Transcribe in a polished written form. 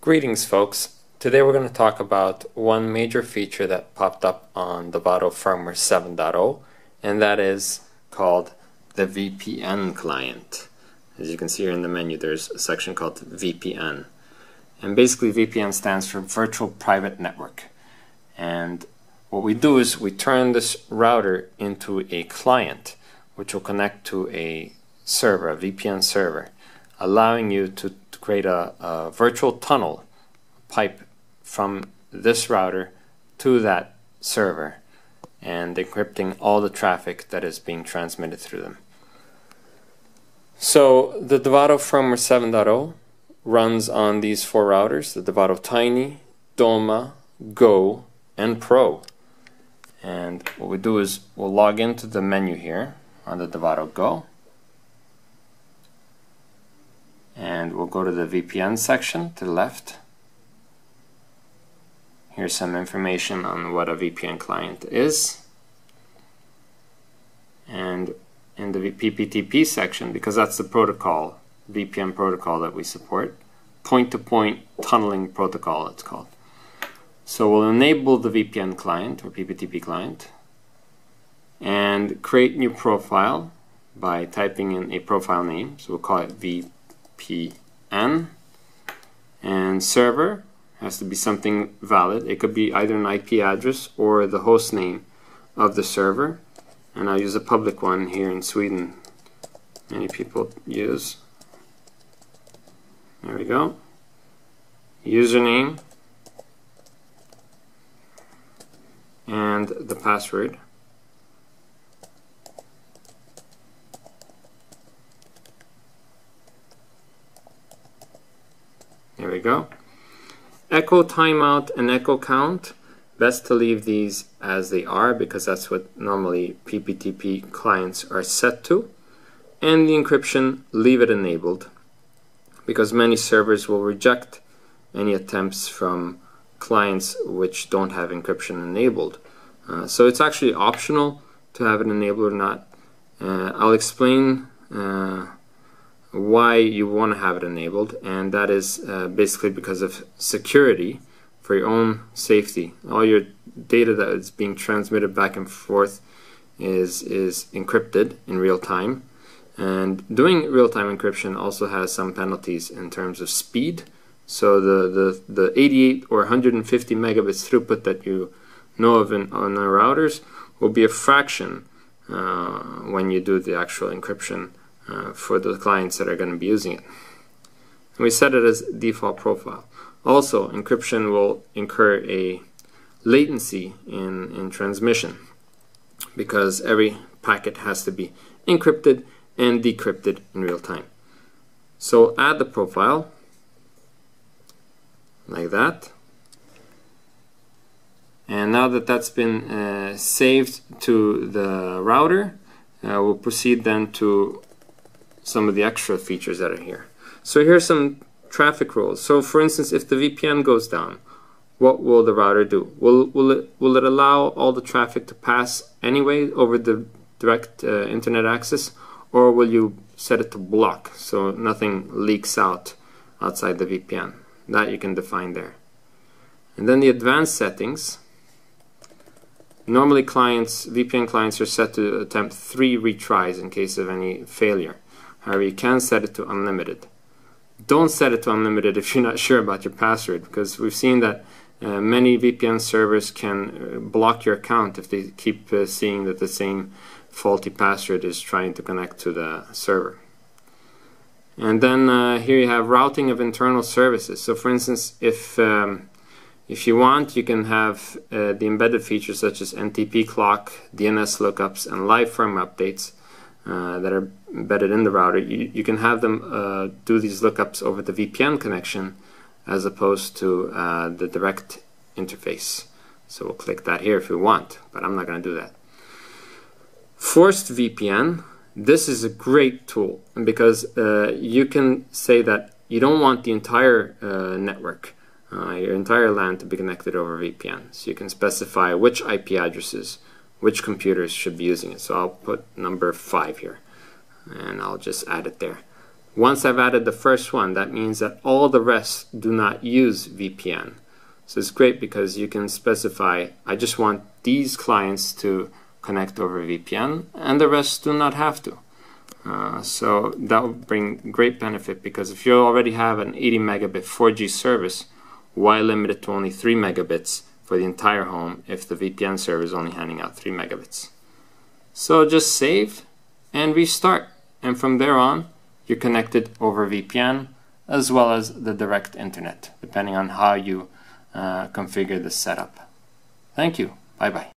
Greetings folks, today we're going to talk about one major feature that popped up on DOVADO firmware 7.0, and that is called the VPN client. As you can see here in the menu, there's a section called VPN, and basically VPN stands for Virtual Private Network. And what we do is we turn this router into a client, which will connect to a server, a VPN server, allowing you to create a virtual tunnel pipe from this router to that server and encrypting all the traffic that is being transmitted through them. So the DOVADO firmware 7.0 runs on these four routers, the DOVADO TINY, DOMA, GO, and PRO. And what we do is we'll log into the menu here on the DOVADO GO. And we'll go to the VPN section to the left. Here's some information on what a VPN client is. And in the PPTP section, because that's the protocol, VPN protocol that we support, point-to-point tunneling protocol it's called. So we'll enable the VPN client or PPTP client and create new profile by typing in a profile name. So we'll call it VPN, and server has to be something valid. It could be either an IP address or the host name of the server, and I'll use a public one here in Sweden. Many people use. There we go. Username and the password. There we go. Echo timeout and echo count. Best to leave these as they are because that's what normally PPTP clients are set to. And the encryption, leave it enabled because many servers will reject any attempts from clients which don't have encryption enabled. So it's actually optional to have it enabled or not. I'll explain why you want to have it enabled, and that is basically because of security, for your own safety. All your data that is being transmitted back and forth is encrypted in real time, and doing real-time encryption also has some penalties in terms of speed. So the 88 or 150 megabits throughput that you know of on our routers will be a fraction when you do the actual encryption for the clients that are going to be using it. And we set it as default profile. Also, encryption will incur a latency in transmission because every packet has to be encrypted and decrypted in real time. So add the profile like that. And now that that's been saved to the router, we'll proceed then to some of the extra features that are here. So here's some traffic rules. So for instance, if the VPN goes down, what will the router do? Will it allow all the traffic to pass anyway over the direct internet access, or will you set it to block so nothing leaks out outside the VPN? That you can define there. And then the advanced settings. Normally clients, VPN clients are set to attempt 3 retries in case of any failure. However, you can set it to unlimited. Don't set it to unlimited if you're not sure about your password, because we've seen that many VPN servers can block your account if they keep seeing that the same faulty password is trying to connect to the server. And then here you have routing of internal services. So for instance, if you want, you can have the embedded features such as NTP clock, DNS lookups, and live firmware updates that are embedded in the router. You can have them do these lookups over the VPN connection as opposed to the direct interface. So we'll click that here if we want, but I'm not going to do that. Forced VPN. This is a great tool because you can say that you don't want the entire network, your entire LAN to be connected over VPN. So you can specify which IP addresses, which computers should be using it. So I'll put number 5 here, and I'll just add it there. Once I've added the first one, that means that all the rest do not use VPN. So it's great because you can specify, I just want these clients to connect over VPN and the rest do not have to. So that will bring great benefit, because if you already have an 80 megabit 4G service, why limit it to only 3 megabits for the entire home if the VPN server is only handing out 3 megabits? So just save and restart, and from there on you're connected over VPN as well as the direct internet, depending on how you configure the setup. Thank you. Bye bye.